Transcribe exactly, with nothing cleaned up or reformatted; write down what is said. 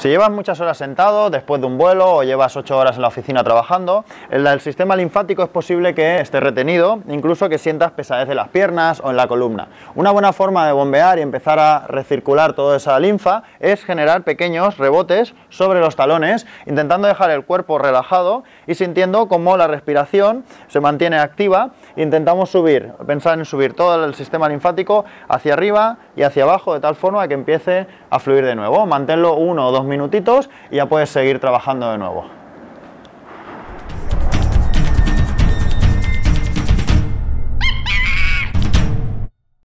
Si llevas muchas horas sentado después de un vuelo o llevas ocho horas en la oficina trabajando, el del sistema linfático es posible que esté retenido, incluso que sientas pesadez en las piernas o en la columna. Una buena forma de bombear y empezar a recircular toda esa linfa es generar pequeños rebotes sobre los talones, intentando dejar el cuerpo relajado y sintiendo cómo la respiración se mantiene activa. Intentamos subir, pensar en subir todo el sistema linfático hacia arriba y hacia abajo de tal forma que empiece a fluir de nuevo. Manténlo uno o dos minutitos y ya puedes seguir trabajando de nuevo.